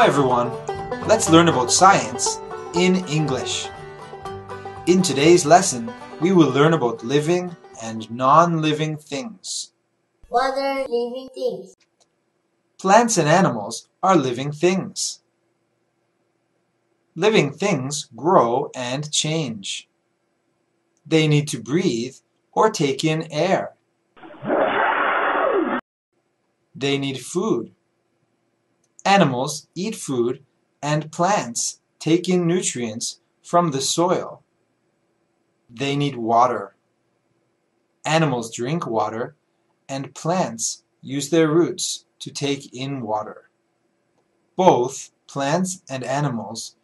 Hello everyone, let's learn about science in English. In today's lesson, we will learn about living and non-living things. What are living things? Plants and animals are living things. Living things grow and change. They need to breathe or take in air. They need food. Animals eat food, and plants take in nutrients from the soil. They need water. Animals drink water, and plants use their roots to take in water. Both plants and animals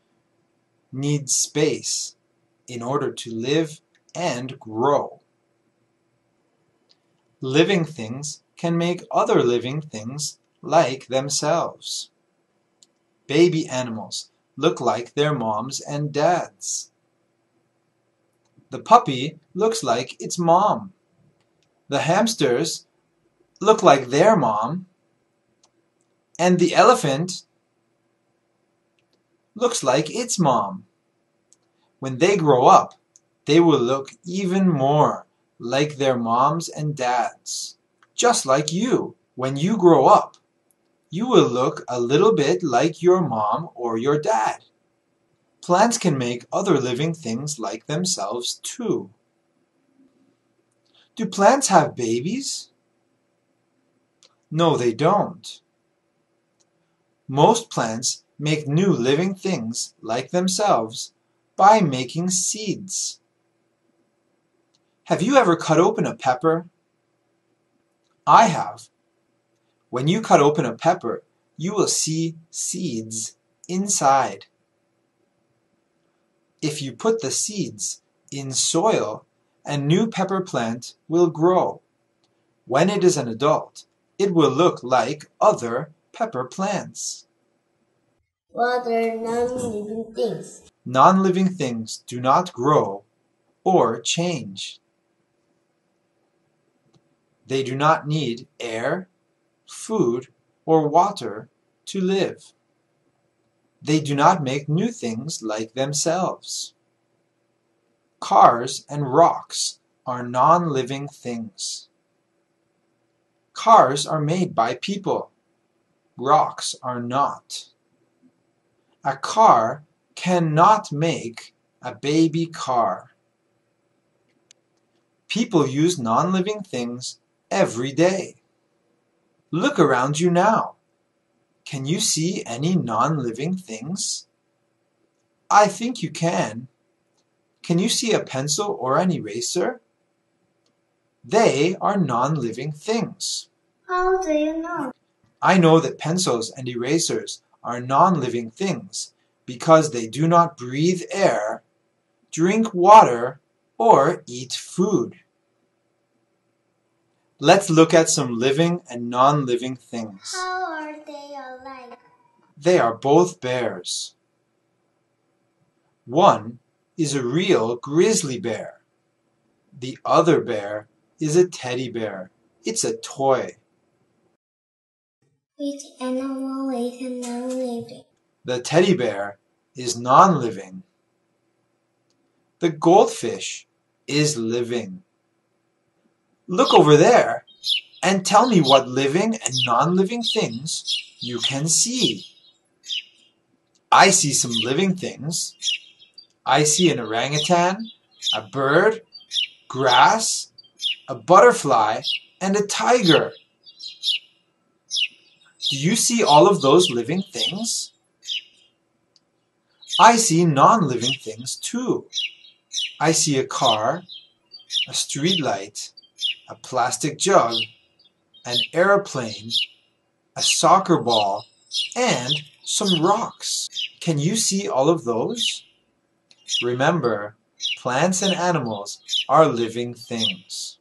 need space in order to live and grow. Living things can make other living things like themselves. Baby animals look like their moms and dads. The puppy looks like its mom. The hamsters look like their mom. And the elephant looks like its mom. When they grow up, they will look even more like their moms and dads. Just like you, when you grow up, you will look a little bit like your mom or your dad. Plants can make other living things like themselves too. Do plants have babies? No, they don't. Most plants make new living things like themselves by making seeds. Have you ever cut open a pepper? I have. When you cut open a pepper, you will see seeds inside. If you put the seeds in soil, a new pepper plant will grow. When it is an adult, it will look like other pepper plants. What are non-living things? Non-living things do not grow or change. They do not need air, food, or water to live. They do not make new things like themselves. Cars and rocks are non-living things. Cars are made by people. Rocks are not. A car cannot make a baby car. People use non-living things every day. Look around you now. Can you see any non-living things? I think you can. Can you see a pencil or an eraser? They are non-living things. How do you know? I know that pencils and erasers are non-living things because they do not breathe air, drink water, or eat food. Let's look at some living and non-living things. How are they alike? They are both bears. One is a real grizzly bear. The other bear is a teddy bear. It's a toy. Which animal is non-living? The teddy bear is non-living. The goldfish is living. Look over there and tell me what living and non-living things you can see. I see some living things. I see an orangutan, a bird, grass, a butterfly, and a tiger. Do you see all of those living things? I see non-living things too. I see a car, a streetlight, a plastic jug, an airplane, a soccer ball, and some rocks. Can you see all of those? Remember, plants and animals are living things.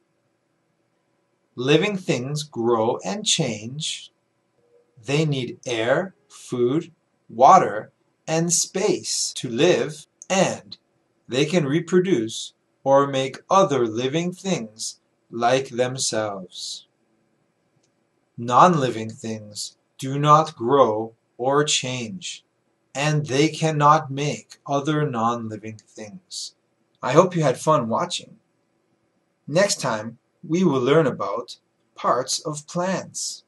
Living things grow and change. They need air, food, water, and space to live, and they can reproduce or make other living things like themselves. Non-living things do not grow or change, and they cannot make other non-living things. I hope you had fun watching. Next time, we will learn about parts of plants.